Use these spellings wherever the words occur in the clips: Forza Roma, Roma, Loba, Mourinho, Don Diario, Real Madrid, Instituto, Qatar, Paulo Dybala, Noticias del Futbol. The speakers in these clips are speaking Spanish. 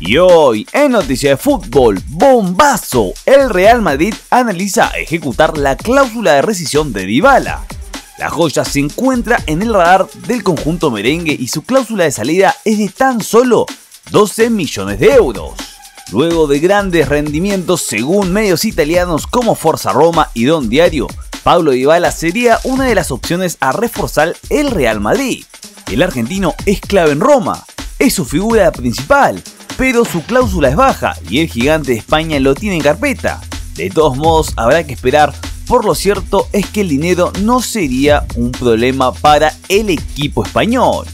Y hoy, en Noticia de Fútbol, bombazo, el Real Madrid analiza ejecutar la cláusula de rescisión de Dybala. La joya se encuentra en el radar del conjunto merengue y su cláusula de salida es de tan solo 12 millones de euros. Luego de grandes rendimientos según medios italianos como Forza Roma y Don Diario, Paulo Dybala sería una de las opciones a reforzar el Real Madrid. El argentino es clave en Roma, es su figura principal, pero su cláusula es baja y el gigante de España lo tiene en carpeta. De todos modos, habrá que esperar, por lo cierto es que el dinero no sería un problema para el equipo español.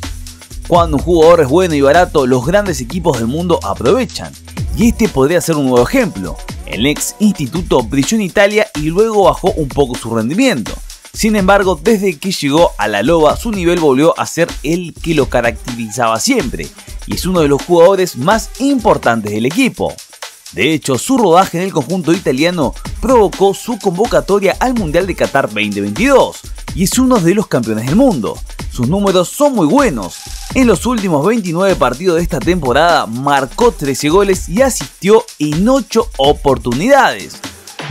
Cuando un jugador es bueno y barato, los grandes equipos del mundo aprovechan, y este podría ser un nuevo ejemplo. El ex Instituto brilló en Italia y luego bajó un poco su rendimiento. Sin embargo, desde que llegó a la Loba, su nivel volvió a ser el que lo caracterizaba siempre, y es uno de los jugadores más importantes del equipo. De hecho, su rodaje en el conjunto italiano provocó su convocatoria al Mundial de Qatar 2022, y es uno de los campeones del mundo. Sus números son muy buenos. En los últimos 29 partidos de esta temporada marcó 13 goles y asistió en 8 oportunidades.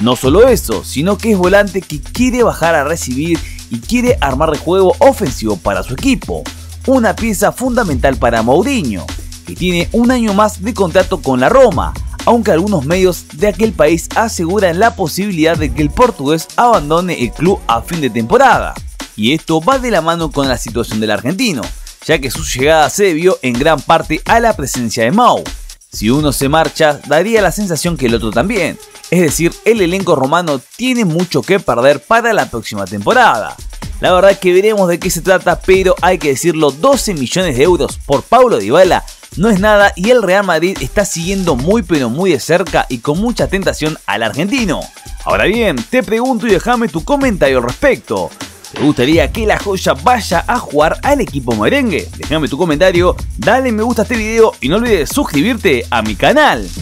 No solo eso, sino que es volante que quiere bajar a recibir y quiere armar el juego ofensivo para su equipo. Una pieza fundamental para Mourinho, que tiene un año más de contrato con la Roma, aunque algunos medios de aquel país aseguran la posibilidad de que el portugués abandone el club a fin de temporada. Y esto va de la mano con la situación del argentino, ya que su llegada se debió en gran parte a la presencia de Mau. Si uno se marcha, daría la sensación que el otro también. Es decir, el elenco romano tiene mucho que perder para la próxima temporada. La verdad que veremos de qué se trata, pero hay que decirlo, 12 millones de euros por Paulo Dybala no es nada y el Real Madrid está siguiendo muy pero muy de cerca y con mucha tentación al argentino. Ahora bien, te pregunto y déjame tu comentario al respecto. ¿Te gustaría que la joya vaya a jugar al equipo merengue? Déjame tu comentario, dale me gusta a este video y no olvides suscribirte a mi canal.